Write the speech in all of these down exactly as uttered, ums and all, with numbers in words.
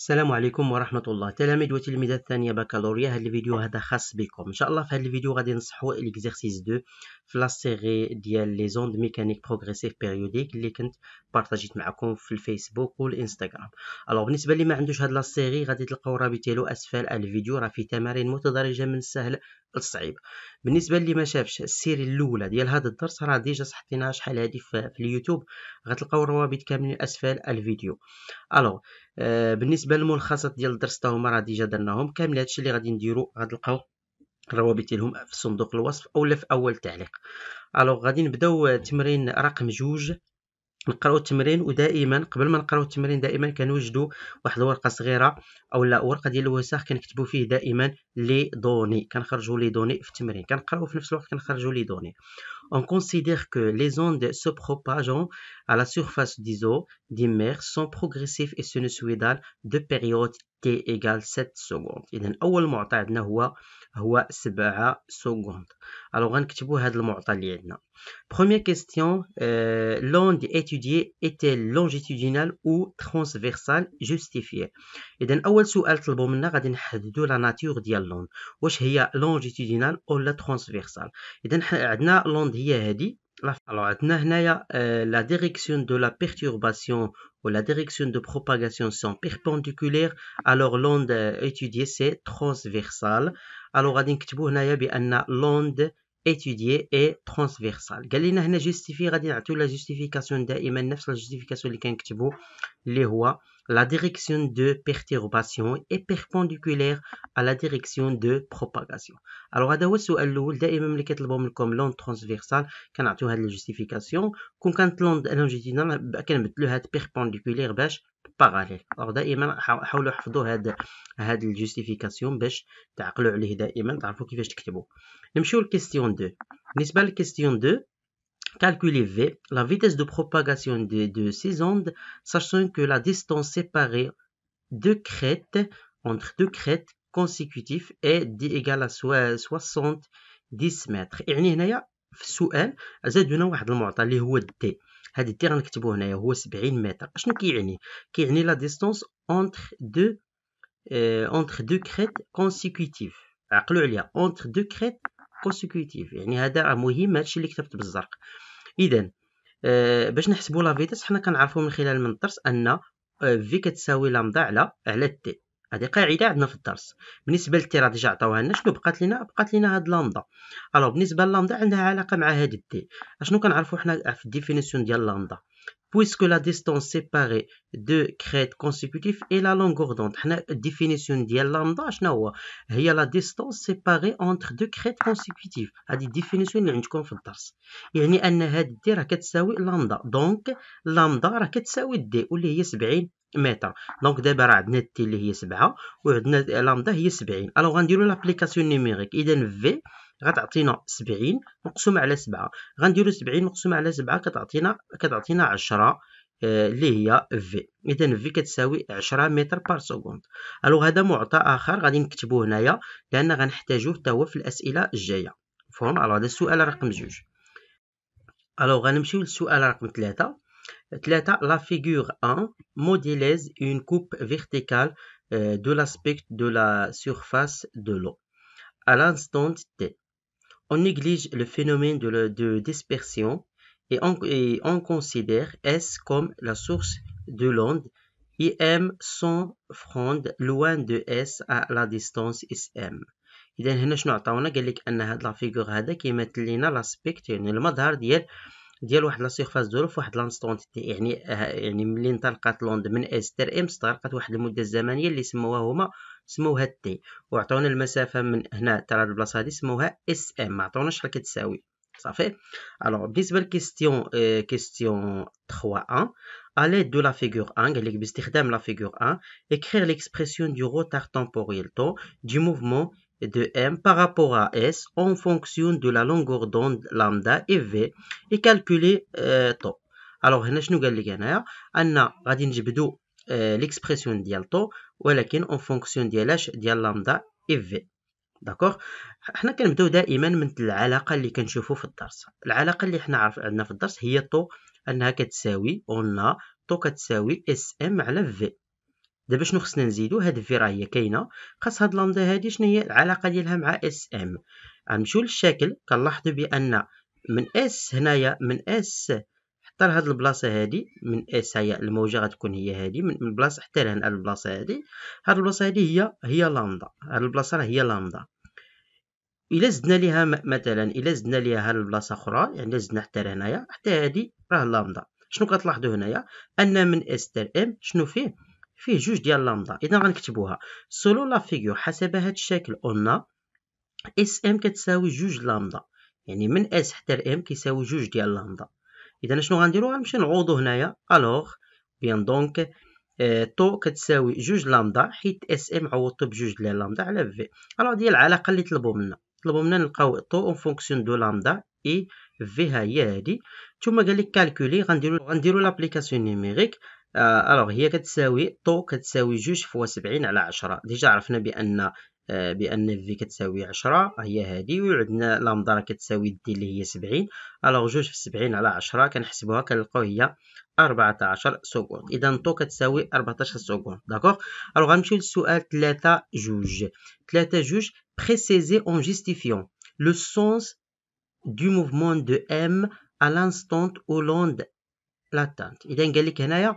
السلام عليكم ورحمه الله. تلاميذ وتلميذات الثانيه بكالوريا، هذا الفيديو هذا خاص بكم. ان شاء الله في هذا الفيديو غادي نصحوا الاكزيرسيس اثنين في لا سيري ديال لي زوند ميكانيك بروغريسيف بيريوديك اللي كنت بارطاجيت معكم في الفيسبوك والانستغرام. الو بالنسبه اللي ما عندوش هاد لا سيري غادي تلقاو رابطه له اسفل الفيديو، راه فيه تمارين متدرجه من السهل للصعيب. بالنسبه اللي ما شافش السيري الاولى ديال هذا الدرس راه ديجا صحتيناها شحال هادي في اليوتيوب، غتلقاو الروابط كاملين اسفل الفيديو. الو آه بالنسبه للملخصات ديال الدرس تا هما راه ديجا درناهم كامل. هادشي اللي غادي نديرو غتلقاو الروابط لهم في صندوق الوصف اولا في اول تعليق. الو غادي نبداو تمرين رقم جوج، نقراو التمرين. ودائما قبل ما نقراو التمرين دائما كنوجدوا واحد الورقه صغيره اولا ورقه ديال الوساخ كنكتبوا فيه دائما لي دوني، كنخرجوا لي دوني في التمرين، كنقراو في نفس الوقت كنخرجوا لي دوني. On considère que les ondes se propageant à la surface des eaux des mers sont progressives et sinusoïdales de période t égale سبعة secondes. إذن أول معطى عندنا هو هو سبعة secondes. Alors غنكتبوا هذا المعطى اللي عندنا. Première question, euh, l'onde étudiée est-elle longitudinale ou transversale justifiée? إذن أول سؤال طلبوا منا غادي نحددوا la nature ديال l'onde. واش هي longitudinale ولا transversale؟ إذن عندنا l'onde هي هذه. Alors عندنا هنايا la direction de la perturbation ou la direction de propagation sont perpendiculaires. Alors l'onde étudiée c'est transversale. Alors غادي نكتبوا هنايا بأن l'onde étudiée est transversale. قال لنا هنا justifie، غادي نعطيو لا justification دائما نفس la justification اللي كنكتبوا اللي هو la direction de perturbation est perpendiculaire à la direction de propagation. Alors هذا هو السؤال الاول. دائما ملي كيطلبوا منكم لوند ترانسفيرسال كنعطيو هاد الجستيفيكاسيون، كون كانت لوند لونجيتيدينال كنبدلو هاد بيربونديكولير باش باراليل. أو دائما حاولوا حفظوا هاد هاد الجستيفيكاسيون باش تعقلوا عليه دائما، تعرفوا كيفاش تكتبوا. نمشيو لكيستيون اثنين. بالنسبه لكيستيون اثنين، calculez V, la vitesse de propagation de, de ces ondes, sachant que la distance séparée de crêtes, entre deux crêtes consécutives est égale à soixante-dix mètres. يعني هنايا في السؤال زادونا واحد المعطى اللي هو D. هذا D غنكتبوه هنايا هو سبعين متر. اشنو كيعني؟ كيعني la distance entre deux entre deux crêtes consécutives. عقلوا عليها entre deux crêtes consécutive، يعني هذا راه مهم، هادشي اللي كتبت بالزرق. اذا آه باش نحسبوا لا فيتاس حنا كنعرفوا من خلال من الدرس ان آه في كتساوي لامدا على على تي، هذه قاعده عندنا في الدرس. بالنسبه للتي راه ديجا عطاوها لنا. شنو بقات لنا؟ بقات لنا هاد لامدا. الو بالنسبه للامدا عندها علاقه مع هاد التي. اشنو كنعرفوا حنا في الديفينيسيون ديال لامدا؟ puisque la distance séparée de crêtes consécutives est la longueur d'onde. حنا الديفينيسيون ديال لامدا شنو هو؟ هي la distance séparée entre deux crêtes consécutives. هذه الديفينيسيون اللي عندكم في الدرس، يعني ان هاد دي راه كتساوي لامدا، دونك لامدا راه كتساوي دي واللي هي سبعين متر. دونك دابا راه عندنا تي اللي هي سبعة وعندنا لامدا هي سبعين. الو غنديروا لابليكاسيون نيميريك. اذا في غتعطينا سبعين مقسوم على سبعة، غنديرو سبعين مقسوم على سبعة كتعطينا كتعطينا عشرة اللي هي في. اذا في كتساوي عشرة متر بار سكوند. الو هذا معطى اخر غادي نكتبوه هنايا لان غنحتاجوه حتى هو في الاسئله الجايه. مفهوم؟ الو هذا السؤال رقم جوج. الو غنمشيو للسؤال رقم ثلاثة. ثلاثة لا فيغور واحد موديليز اون كوب فيرتيكال دو لاسبيكت دو لا سيرفاس دو لو ا لانستون تي. On néglige le phénomène de, la, de dispersion et on, et on considère S comme la source de l'onde. I M s'offrande loin de S à la distance S M. إذا هنا شنو عطاونا؟ قال لك أن هاد لافيغور هذا كيمثل لينا لاسبيكت، يعني المظهر ديال ديال واحد لا سيرفاس دو لو في واحد لانستونت تي، يعني يعني ملي انطلقت لوند من اس تر ام استغرقت واحد المده الزمنيه اللي سموها هما سموها تي، وعطاونا المسافه من هنا حتى لهاد البلاصه هادي سموها اس ام، ما عطاوناش شحال كتساوي. صافي. الو بالنسبه لكيستيون اه كيستيون ثلاثة واحد à l'aide de la figure un قال لك باستخدام لا فيغور واحد écrire l'expression du retard temporel temps du mouvement de M par rapport à S en fonction de la longueur d'onde lambda et V et calculer euh, taux. Alors هنا شنو قال لك هنايا؟ أن غادي نجبدو l'expression ديال taux ولكن en fonction ديال اش؟ ديال lambda et V. داكوغ؟ حنا كنبداو دائما من العلاقة اللي كنشوفو في الدرس. العلاقة اللي حنا عارف عندنا في الدرس هي taux أنها كتساوي on a taux كتساوي اس ام على في. دابا شنو خصنا نزيدو؟ هاد في راه هي كاينه، خاص هاد لامدا هادي شنو هي العلاقه ديالها مع اس ام. غنمشيو للشكل، كنلاحظوا بان من اس هنايا، من اس حتى لهاد البلاصه هادي، من اس هي الموجه غتكون هي هادي، من البلاصه حتى لهنا البلاصه هادي، هاد البلاصه هادي هي هي لامدا، هاد البلاصه راه هي لامدا. الا زدنا ليها مثلا، الا زدنا ليها هاد البلاصه اخرى، يعني زدنا حتى لهنايا حتى هادي راه لامدا. شنو كتلاحظوا هنايا؟ ان من اس حتى ام شنو فيه؟ فيه جوج ديال لامدا. اذا غنكتبوها سولو لا فيغور حسب هاد الشكل، قلنا اس ام كتساوي جوج لامدا، يعني من اس حتى لام كيساوي جوج ديال لامدا. اذا شنو غنديرو؟ غنمشيو نعوضو هنايا الوغ بيان دونك اه طو كتساوي جوج لامدا، حيت اس ام عوضتو بجوج ديال لامدا على في. الوغ ديال العلاقه اللي طلبو منا، طلبو منا نلقاو طو اون فونكسيون دو لامدا اي في، ها هي هادي. ثم قال لك كالكولي، غنديرو غنديرو لابليكاسيون نيميريك. آه الوغ هي كتساوي طو كتساوي جوج فوا سبعين على عشرة. ديجا عرفنا بان آه بان في كتساوي عشرة هي هادي، وعندنا لامدا راه كتساوي دي اللي هي سبعين. الوغ جوج في سبعين على عشرة كنحسبوها كنلقاو هي أربعطاش سكوند. اذا طو كتساوي أربعطاش سكوند. داكوغ. الوغ غنمشيو للسؤال ثلاثة جوج، ثلاثة جوج بريسيزي اون جيستيفيون لو سونس du mouvement de M à l'instant où l'onde l'atteint. إذا قال لك هنايا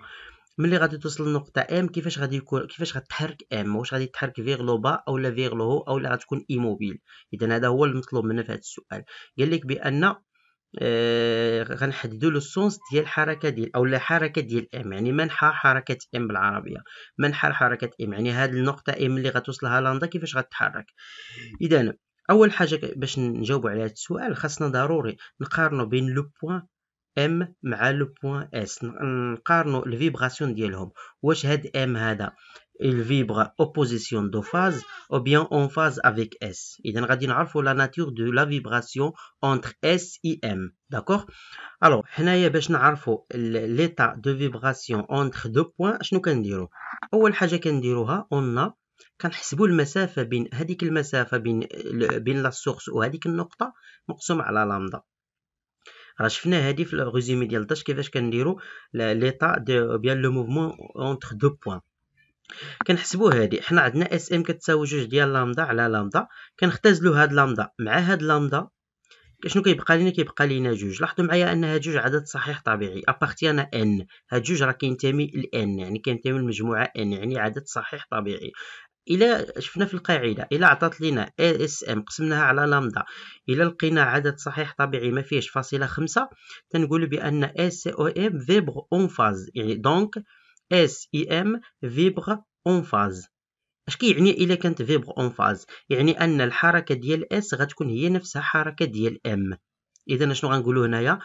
ملي غادي توصل للنقطة M كيفاش غادي يكون، كيفاش غتحرك M، واش غادي تحرك فيغ لو با أولا فيغ لو هو أولا غتكون إيموبيل. إذا هذا هو المطلوب منا في هذا السؤال. قال لك بأن آه غنحددو لو سونس ديال الحركة ديال أولا حركة ديال M، يعني منحى حركة M بالعربية. منحى حركة M يعني هاد النقطة M اللي غتوصلها لاندا كيفاش غتحرك. إذا اول حاجه باش نجاوبوا على هذا السؤال خاصنا ضروري نقارنوا بين لو بوين ام مع لو بوين اس، نقارنوا الفيبراسيون ديالهم، واش هاد ام هذا الفيبر اوبوزيسيون دو فاز او بيان اون فاز افيك اس. اذا غادي نعرفوا لا ناتور دو لا فيبراسيون اونتر اس اي ام. داكوغ. الو حنايا باش نعرفوا ليتا دو فيبراسيون اونتر دو بوين شنو كنديروا؟ اول حاجه كنديروها اون كنحسبوا المسافه بين هذيك المسافه بين بين لا سورس وهذيك النقطه مقسوم على لامدا. راه شفنا هذه في الريزومي ديال طاش كيفاش كنديروا ليطا دو بيان لو موفمون اونتر دو بوين. كنحسبوا هذه، حنا عندنا اس ام كتساوي جوج ديال لامدا على لامدا، كنختزلوا هاد لامدا مع هاد لامدا. شنو كيبقى لينا؟ كيبقى لينا جوج. لاحظوا معايا ان هاد جوج عدد صحيح طبيعي ابارتيان ان، هاد جوج راه كينتمي لان، يعني كينتمي للمجموعه ان، يعني عدد صحيح طبيعي. الى شفنا في القاعده الى عطات لينا اس ام قسمناها على لامدا، الى لقينا عدد صحيح طبيعي ما فيهش فاصله خمسة، تنقول بان اس او ام فيبر اون فاز، يعني دونك اس اي ام فيبر اون فاز. اش كيعني الى كانت فيبر اون فاز؟ يعني ان الحركه ديال اس غتكون هي نفسها حركه ديال ام. اذا شنو غنقولوا هنايا؟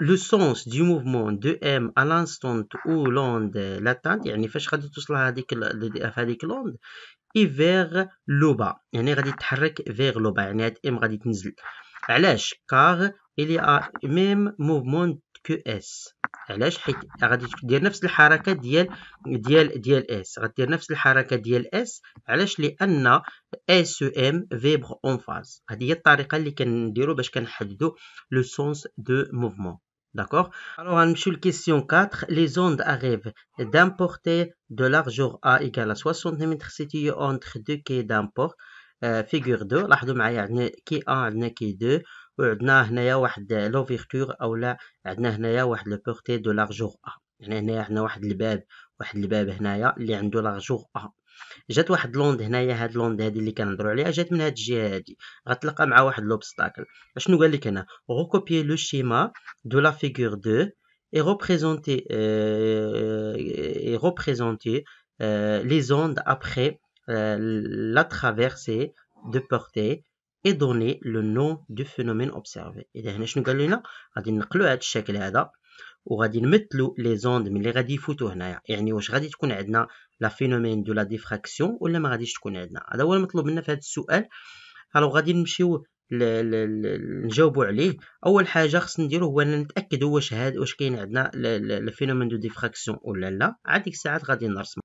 لو سونس دو موفمون دو ام ا لانستون او لوند لاتانت، يعني فاش غادي توصل هذيك هذيك لوند اي فيغ لو با، يعني غادي تحرك فيغ لو با، يعني هاد ام غادي تنزل. علاش؟ كاغ الي ا ميم موفمون كو اس. علاش؟ حيت غادي دير نفس الحركه ديال ديال ديال اس، غدير نفس الحركه ديال اس. علاش؟ لان اس او ام فيبر اون فاز. هذه هي الطريقه اللي كنديرو باش كنحددو لو سونس دو موفمون. داكوغ. الوغ غنمشيو لكيسيون أربعة. لي زوند اغيف دان بورتي دو لارجور ا ايكال ستين متر سيتي اونتر دو كي دان بورت فيغور اثنين. لاحظوا معايا عندنا كي واحد عندنا كي اثنين، وعندنا هنايا واحد لوفيرتور اولا عندنا هنايا واحد لو بورتي دو لارجور ا، يعني هنايا عندنا واحد الباب، واحد الباب هنايا اللي عنده لارجور ا. جات واحد لوند هنايا، هاد لوند هادي اللي كنهضروا عليها جات من هاد الجهه هادي، غتلقى مع واحد لوبستاكل. شنو قال لك هنا؟ غوكوبي لو شيما دو لا فيغور اثنين اي ريبريزونتي اي ريبريزونتي لي زوند ابري لا ترافيرسي دو بورتي اي دوني لو نو دو فينومين اوبسيرفي. اذا هنا شنو قال لنا؟ غادي نقلو هاد الشكل هذا وغادي نمثلو لي زوند ملي غادي يفوتو هنايا، يعني واش غادي تكون عندنا لا فينومين دو لا ديفراكسيون ولا ما غاديش تكون عندنا. هذا هو المطلوب منا في هذا السؤال. الو غادي نمشيو نجاوبوا عليه. اول حاجه خصنا نديرو هو ان نتاكدوا واش هاد واش كاين عندنا لا فينومين دو ديفراكسيون ولا لا. عاد ديك الساعات غادي نرسم.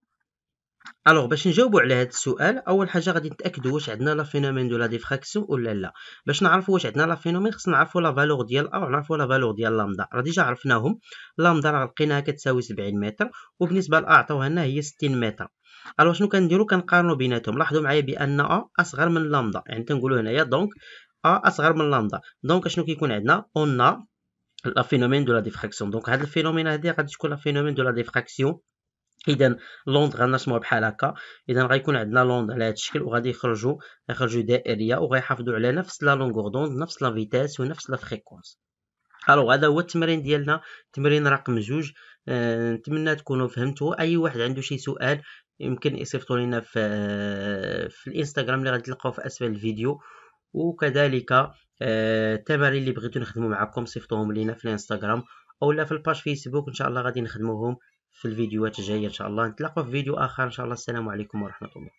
الوغ باش نجاوبوا على هذا السؤال، اول حاجه غادي نتاكدوا واش عندنا لا فينومين دو لا ديفراكسيون ولا لا. باش نعرفوا واش عندنا لا فينومين خصنا نعرفوا لا فالور ديال ا ونعرفوا لا فالور ديال لامدا. راه ديجا عرفناهم، لامدا راه لقيناها كتساوي سبعين متر، وبالنسبه لا عطاوها لنا هي ستين متر. الوغ شنو كنديروا؟ كنقارنوا بيناتهم. لاحظوا معايا بان ا اصغر من لامدا، يعني تنقولوا هنايا دونك ا اصغر من لامدا، دونك شنو كيكون عندنا؟ اون لا فينومين دو لا ديفراكسيون. دونك هذا الفينومين هذه غادي تكون لا فينومين دو لا ديفراكسيون. اذا لوند غنرسموها بحال هكا، اذا غيكون عندنا لوند على هذا الشكل، وغادي يخرجوا يخرجوا دائريه، وغيحافظوا على نفس لا لونغور دوند، نفس لا فيتاس ونفس لا فريكونس. الوغ هذا هو التمرين ديالنا، تمرين رقم جوج. أه، نتمنى تكونوا فهمتوا. اي واحد عنده شي سؤال يمكن يصيفطوا لينا في أه، في الانستغرام اللي غادي تلقاوه في اسفل الفيديو، وكذلك أه، التمارين اللي بغيتو نخدموا معكم صيفطوهم لينا في الانستغرام اولا في الباج فيسبوك. ان شاء الله غادي نخدموهم في الفيديوهات الجاية. إن شاء الله نتلاقى في فيديو آخر إن شاء الله. السلام عليكم ورحمة الله.